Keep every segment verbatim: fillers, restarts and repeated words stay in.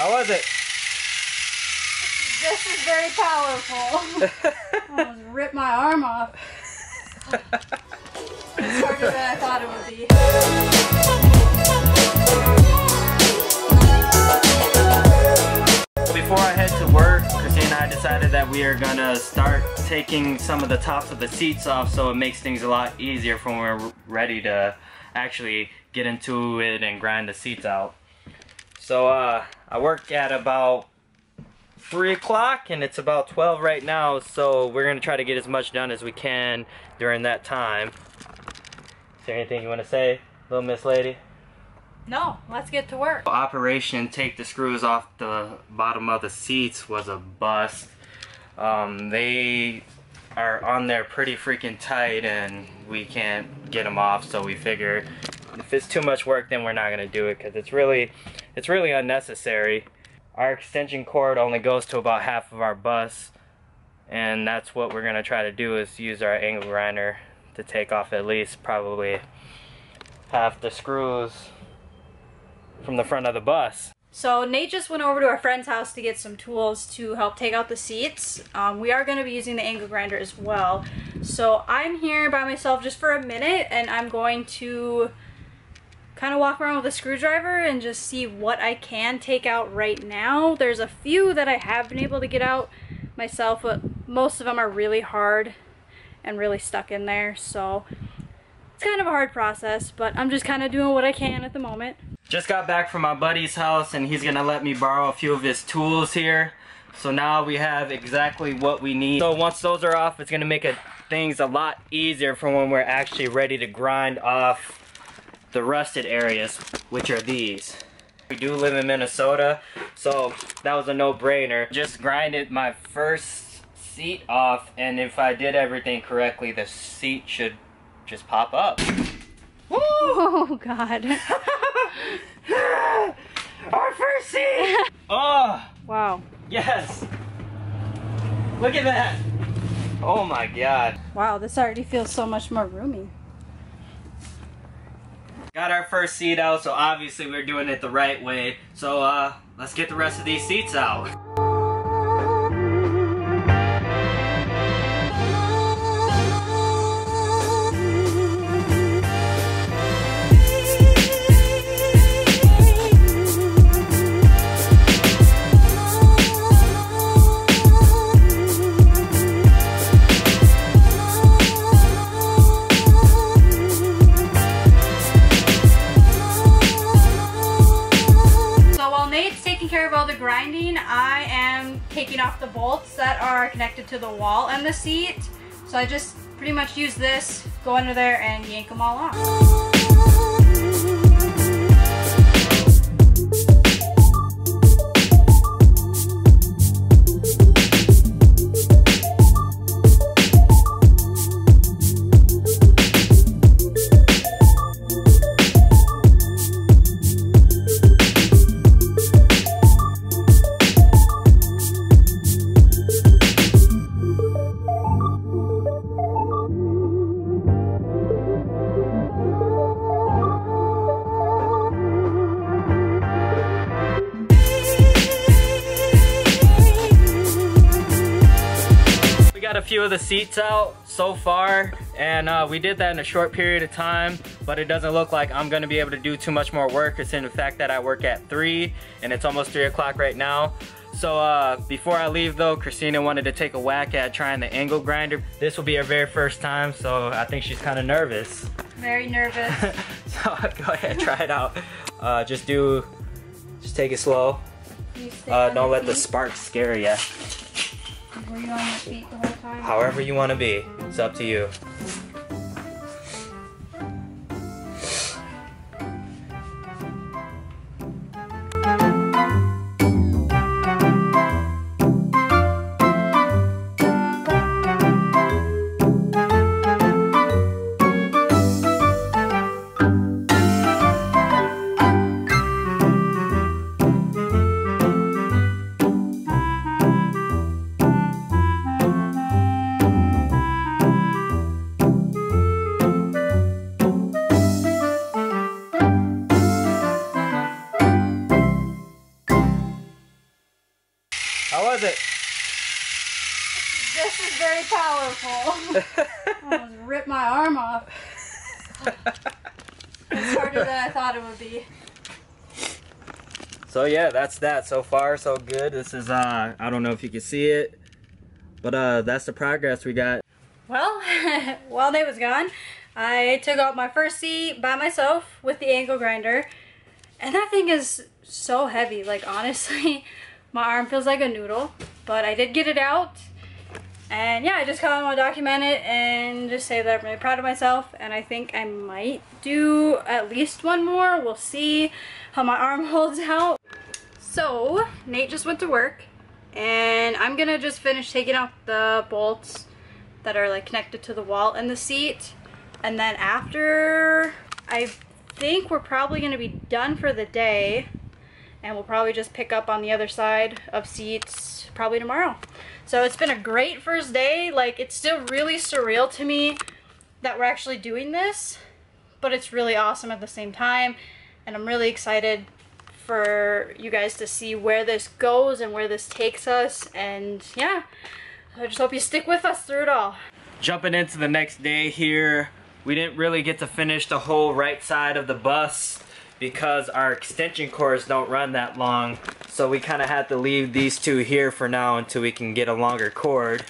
How was it? This is very powerful. I almost ripped my arm off. It's harder than I thought it would be. Before I head to work, Christine and I decided that we are gonna start taking some of the tops of the seats off, so it makes things a lot easier for when we're ready to actually get into it and grind the seats out. So uh, I work at about three o'clock and it's about twelve right now, so we're gonna try to get as much done as we can during that time. Is there anything you want to say, little Miss Lady? No, let's get to work. Operation Take the Screws Off the Bottom of the Seats was a bust. Um, they are on there pretty freaking tight and we can't get them off, so we figure if it's too much work then we're not gonna do it, because it's really it's really unnecessary. Our extension cord only goes to about half of our bus, and that's what we're gonna try to do, is use our angle grinder to take off at least probably half the screws from the front of the bus. So Nate just went over to our friend's house to get some tools to help take out the seats. Um, we are gonna be using the angle grinder as well. So I'm here by myself just for a minute, and I'm going to kind of walk around with a screwdriver and just see what I can take out right now. There's a few that I have been able to get out myself, but most of them are really hard and really stuck in there, so it's kind of a hard process, but I'm just kind of doing what I can at the moment. Just got back from my buddy's house and he's gonna let me borrow a few of his tools here. So now we have exactly what we need. So once those are off, it's gonna make it, things a lot easier for when we're actually ready to grind off the rusted areas, which are these. We do live in Minnesota, so that was a no-brainer. Just grinded my first seat off, and if I did everything correctly, the seat should just pop up. Woo! Oh God. Our first seat! Oh! Wow. Yes! Look at that! Oh my God. Wow, this already feels so much more roomy. Got our first seat out, so obviously we're doing it the right way. So uh, let's get the rest of these seats out. I am taking off the bolts that are connected to the wall and the seat. So I just pretty much use this, go under there and yank them all off. Few of the seats out so far, and uh, we did that in a short period of time, but it doesn't look like I'm gonna be able to do too much more work. It's in the fact that I work at three and it's almost three o'clock right now. So uh, before I leave though, Christina wanted to take a whack at trying the angle grinder. This will be her very first time, so I think she's kind of nervous. Very nervous. So go ahead, try it out. Uh, just do, just take it slow. Uh, don't let the sparks scare you. Were you on your feet the whole time? However you want to be. It's up to you. was it? This is very powerful. I almost ripped my arm off. It's harder than I thought it would be. So yeah, that's that. So far, so good. This is, uh, I don't know if you can see it, but uh, that's the progress we got. Well, while Nate was gone, I took out my first seat by myself with the angle grinder. And that thing is so heavy. Like, honestly, my arm feels like a noodle. But I did get it out. And yeah, I just kind of want to document it and just say that I'm really proud of myself. And I think I might do at least one more. We'll see how my arm holds out. So, Nate just went to work. And I'm going to just finish taking off the bolts that are like connected to the wall and the seat. And then after, I think we're probably going to be done for the day. And we'll probably just pick up on the other side of seats probably tomorrow. So it's been a great first day. Like, it's still really surreal to me that we're actually doing this, but it's really awesome at the same time. And I'm really excited for you guys to see where this goes and where this takes us. And yeah, I just hope you stick with us through it all. Jumping into the next day here, we didn't really get to finish the whole right side of the bus because our extension cords don't run that long, so we kind of had to leave these two here for now until we can get a longer cord.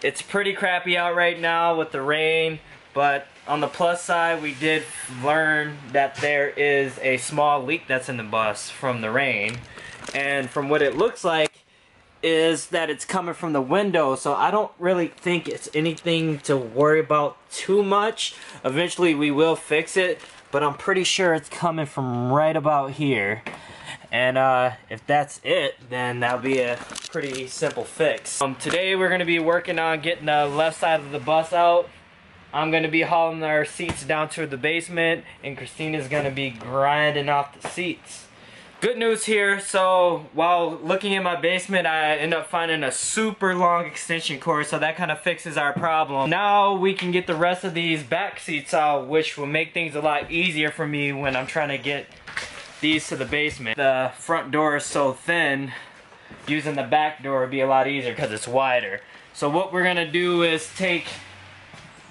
It's pretty crappy out right now with the rain, but on the plus side, we did learn that there is a small leak that's in the bus from the rain, and from what it looks like is that it's coming from the window, so I don't really think it's anything to worry about too much. Eventually we will fix it, but I'm pretty sure it's coming from right about here. And uh, if that's it, then that'll be a pretty simple fix. Um, today we're gonna be working on getting the left side of the bus out. I'm gonna be hauling our seats down to the basement, and Christina's gonna be grinding off the seats. Good news here, so while looking in my basement, I end up finding a super long extension cord, so that kind of fixes our problem. Now we can get the rest of these back seats out, which will make things a lot easier for me when I'm trying to get these to the basement. The front door is so thin, using the back door would be a lot easier because it's wider. So what we're gonna do is take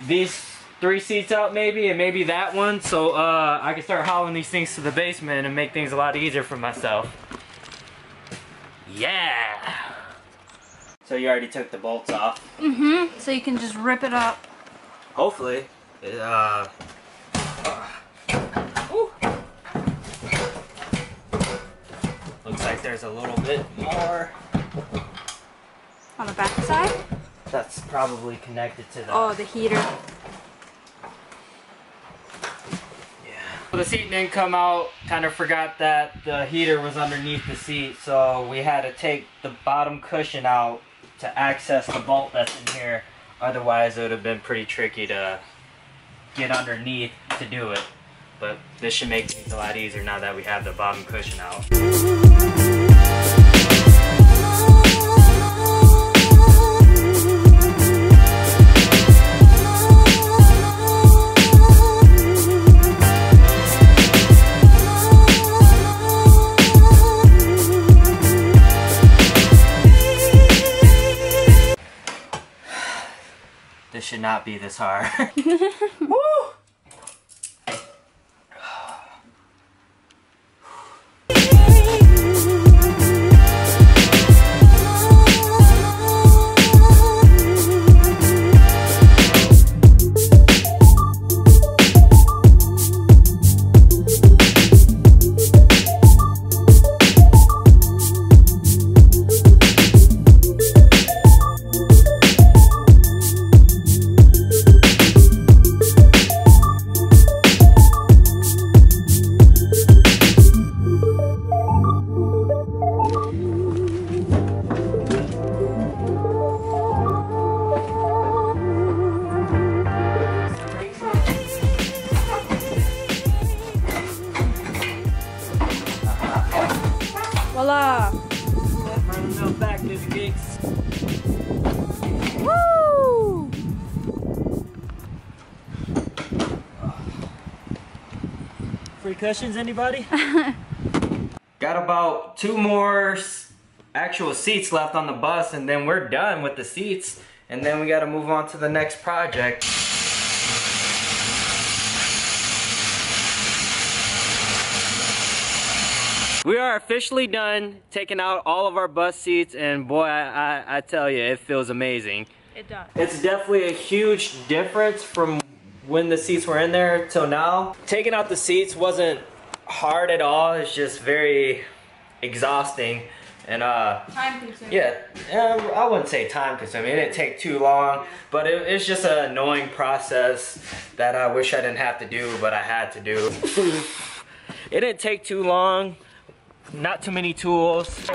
these three seats out maybe, and maybe that one, so uh, I can start hauling these things to the basement and make things a lot easier for myself. Yeah! So you already took the bolts off? Mm-hmm, so you can just rip it up. Hopefully. It, uh... Ooh. Looks like there's a little bit more. On the back side? That's probably connected to the... Oh, the heater. The seat didn't come out, kind of forgot that the heater was underneath the seat, so we had to take the bottom cushion out to access the bolt that's in here. Otherwise it would have been pretty tricky to get underneath to do it, but this should make things a lot easier now that we have the bottom cushion out. This should not be this hard. Woo! Voila! Back to the gigs. Woo! Free cushions, anybody? Got about two more actual seats left on the bus, and then we're done with the seats, and then we got to move on to the next project. We are officially done taking out all of our bus seats, and boy, I, I, I tell you, it feels amazing. It does. It's definitely a huge difference from when the seats were in there till now. Taking out the seats wasn't hard at all. It's just very exhausting and uh. Time consuming. Yeah, I wouldn't say time consuming. It didn't take too long, but it, it's just an annoying process that I wish I didn't have to do, but I had to do. It didn't take too long. Not too many tools.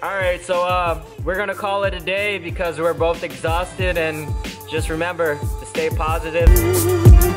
Alright, so uh, we're gonna call it a day because we're both exhausted, and just remember to stay positive.